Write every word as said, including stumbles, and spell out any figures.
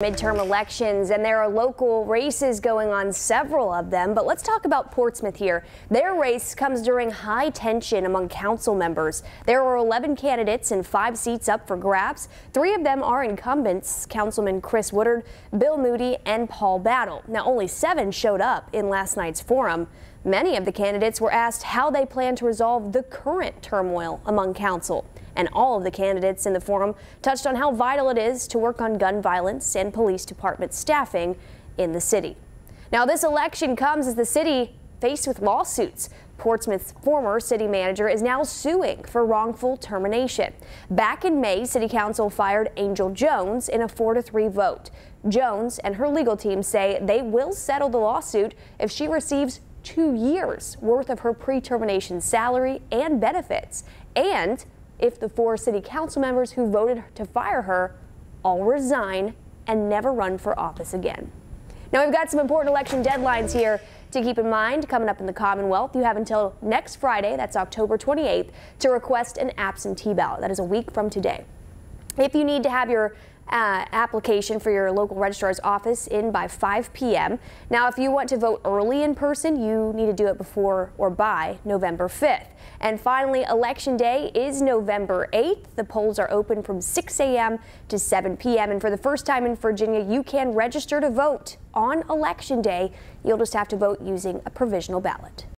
Midterm elections, and there are local races going on, several of them, but let's talk about Portsmouth here. Their race comes during high tension among council members. There are eleven candidates and five seats up for grabs. Three of them are incumbents, Councilman Chris Woodard, Bill Moody, and Paul Battle. Now, only seven showed up in last night's forum. Many of the candidates were asked how they plan to resolve the current turmoil among council. And all of the candidates in the forum touched on how vital it is to work on gun violence and police department staffing in the city. Now, this election comes as the city faced with lawsuits. Portsmouth's former city manager is now suing for wrongful termination. Back in May, City Council fired Angel Jones in a four to three vote. Jones and her legal team say they will settle the lawsuit if she receives two years worth of her pre-termination salary and benefits, and if the four city council members who voted to fire her all resign and never run for office again. Now, we've got some important election deadlines here to keep in mind coming up in the Commonwealth. You have until next Friday, that's October twenty-eighth, to request an absentee ballot. That is a week from today. If you need to have your uh, application for your local registrar's office in by five p m Now, if you want to vote early in person, you need to do it before or by November fifth. And finally, Election Day is November eighth. The polls are open from six a m to seven p m And for the first time in Virginia, you can register to vote on Election Day. You'll just have to vote using a provisional ballot.